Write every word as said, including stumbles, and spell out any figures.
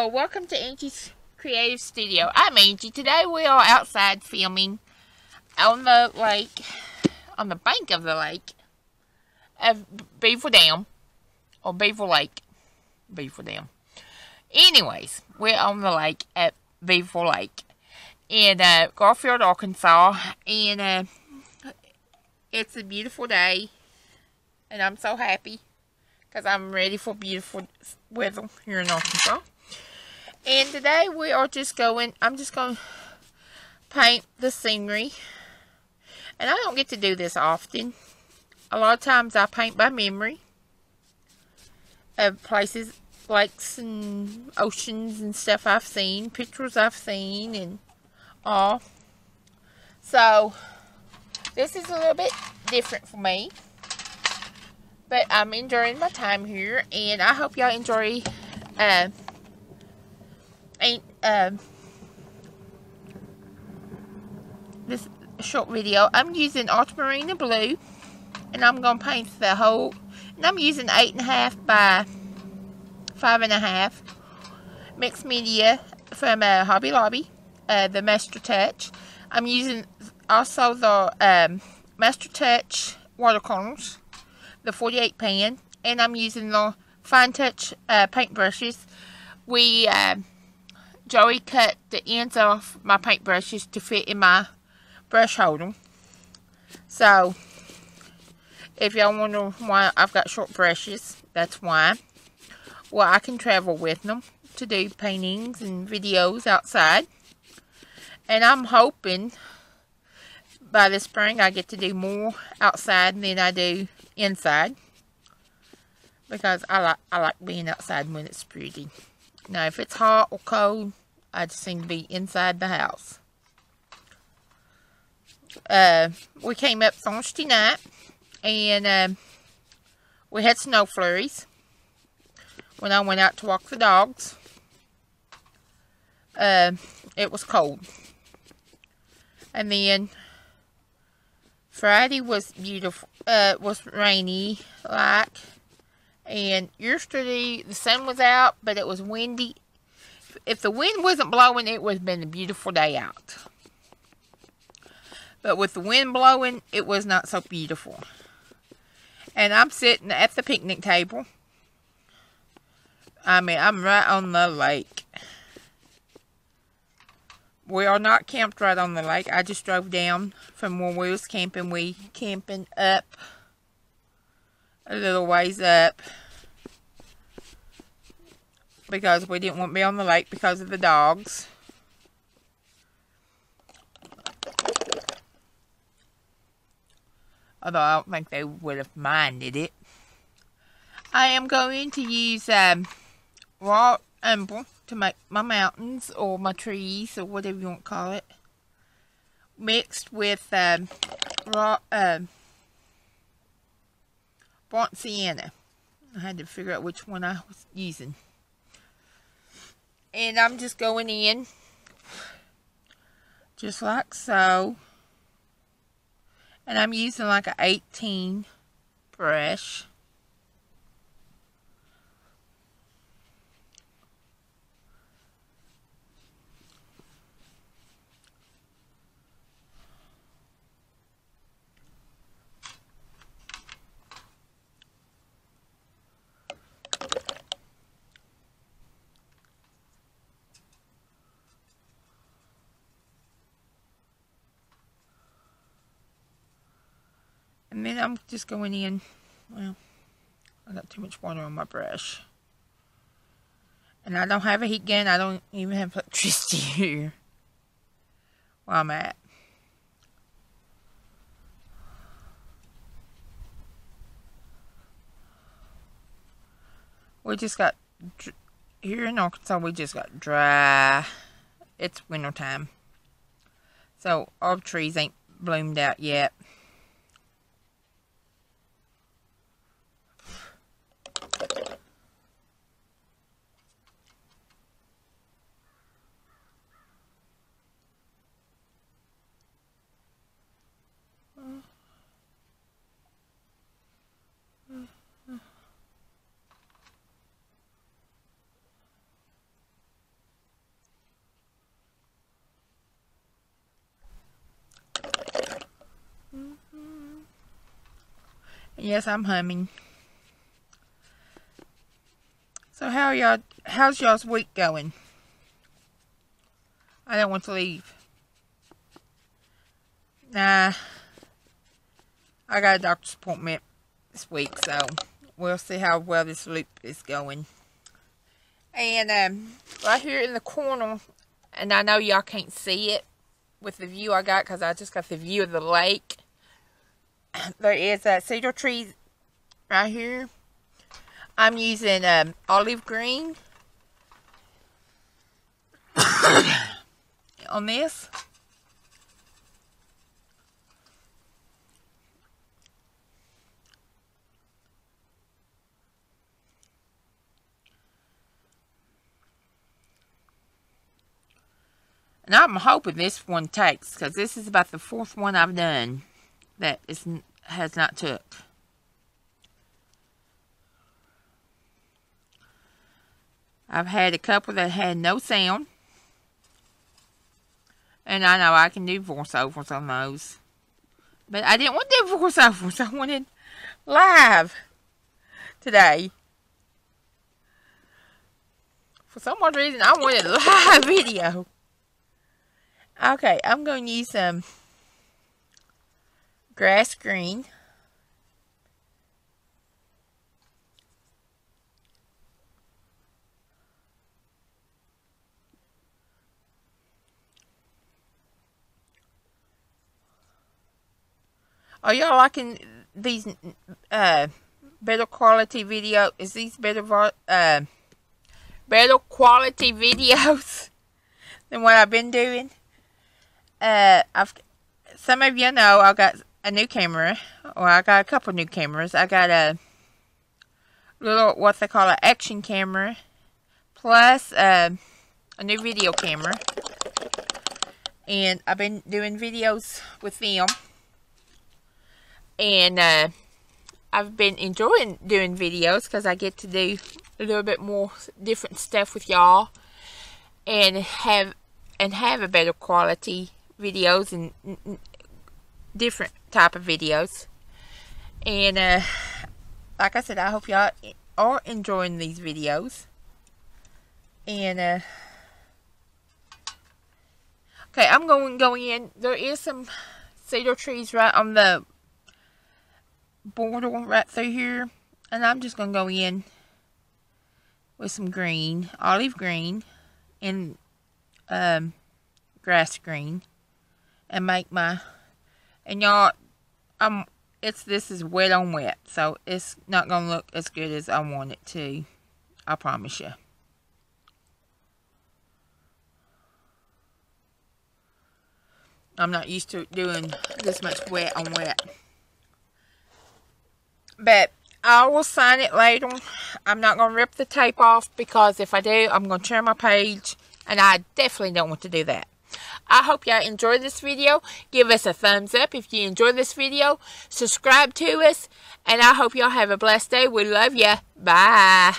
So, welcome to Angie's Creative Studio. I'm Angie. Today we are outside filming on the lake, on the bank of the lake, of Beaver Dam, or Beaver Lake, Beaver Dam. Anyways, we're on the lake at Beaver Lake in uh, Garfield, Arkansas, and uh, it's a beautiful day, and I'm so happy because I'm ready for beautiful weather here in Arkansas. And today we are just going, I'm just going to paint the scenery. And I don't get to do this often. A lot of times I paint by memory of places, lakes and oceans and stuff I've seen, pictures I've seen and all. So this is a little bit different for me, but I'm enjoying my time here, and I hope y'all enjoy uh, uh, this short video. I'm using ultramarine blue, and I'm going to paint the whole, and I'm using eight and a half by five and a half mixed media from uh, Hobby Lobby, uh, the Master Touch. I'm using also the um, Master Touch watercolors, the forty-eight pan, and I'm using the Fine Touch uh, paint brushes. We, uh, Joey cut the ends off my paint brushes to fit in my brush holder. So, if y'all wonder why I've got short brushes, that's why. Well, I can travel with them to do paintings and videos outside. And I'm hoping by the spring I get to do more outside than I do inside, because I like I like being outside when it's pretty. Now if it's hot or cold, I just seem to be inside the house. Uh, we came up Thursday night, and um, we had snow flurries when I went out to walk the dogs. Uh, it was cold, and then Friday was beautiful. Uh, was rainy, like, and yesterday the sun was out, but it was windy. If the wind wasn't blowing, it would have been a beautiful day out. But with the wind blowing, it was not so beautiful. And I'm sitting at the picnic table. I mean, I'm right on the lake. We are not camped right on the lake. I just drove down from where we was camping. We camping up a little ways up because we didn't want to be on the lake because of the dogs. Although I don't think they would have minded it. I am going to use um, raw umber to make my mountains or my trees or whatever you want to call it, mixed with um, raw um, burnt sienna. I had to figure out which one I was using, and I'm just going in just like so, and I'm using like an eighteen brush. And then I'm just going in, well, I got too much water on my brush. And I don't have a heat gun, I don't even have electricity here where I'm at. We just got, here in Arkansas, we just got dry. It's winter time, so our trees ain't bloomed out yet. Yes, I'm humming. So how are y'all, how's y'all's week going? I don't want to leave. Nah. I got a doctor's appointment this week, so we'll see how well this loop is going. And um, right here in the corner, and I know y'all can't see it with the view I got because I just got the view of the lake. There is a cedar tree right here. I'm using um, olive green on this. And I'm hoping this one takes, because this is about the fourth one I've done that is, has not took. I've had a couple that had no sound. And I know I can do voiceovers on those. But I didn't want to do voiceovers. I wanted live today. For some odd reason, I wanted live video. Okay, I'm going to use some grass green. Are y'all liking these uh, better quality video? Is these better uh, better quality videos than what I've been doing? Uh, I've, some of you know I got a new camera, or I got a couple new cameras. I got a little, what they call an action camera, plus uh, a new video camera. And I've been doing videos with them. And uh, I've been enjoying doing videos because I get to do a little bit more different stuff with y'all. And have, and have a better quality videos and different type of videos. And uh, like I said, I hope y'all are enjoying these videos. And uh, okay, I'm going to go in. There is some cedar trees right on the border right through here, and I'm just going to go in with some green, olive green, and um, grass green, and make my, and y'all, um, it's, this is wet on wet, so it's not going to look as good as I want it to, I promise you. I'm not used to doing this much wet on wet. But I will sign it later. I'm not going to rip the tape off, because if I do, I'm going to tear my page. And I definitely don't want to do that. I hope y'all enjoyed this video. Give us a thumbs up if you enjoyed this video. Subscribe to us. And I hope y'all have a blessed day. We love ya. Bye.